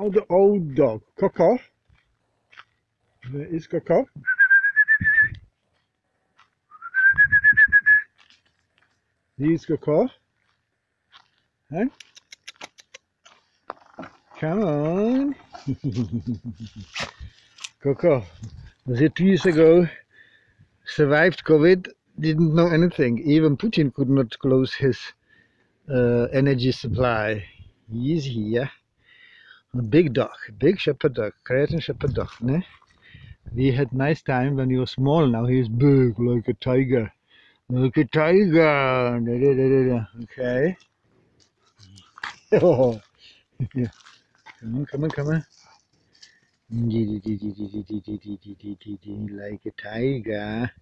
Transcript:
oude old dog, Coco. There is Coco. Here's Coco. Hey? Come on. Coco, was it 2 years ago, survived COVID, didn't know anything. Even Putin could not close his energy supply. He's here. A big dog, big shepherd dog, Cretan shepherd dog. Ne? We had nice time when he was small, now he's big, like a tiger. Like a tiger! Da, da, da, da, da. Okay. Oh. Yeah. Come on, come on, come on. Like a tiger.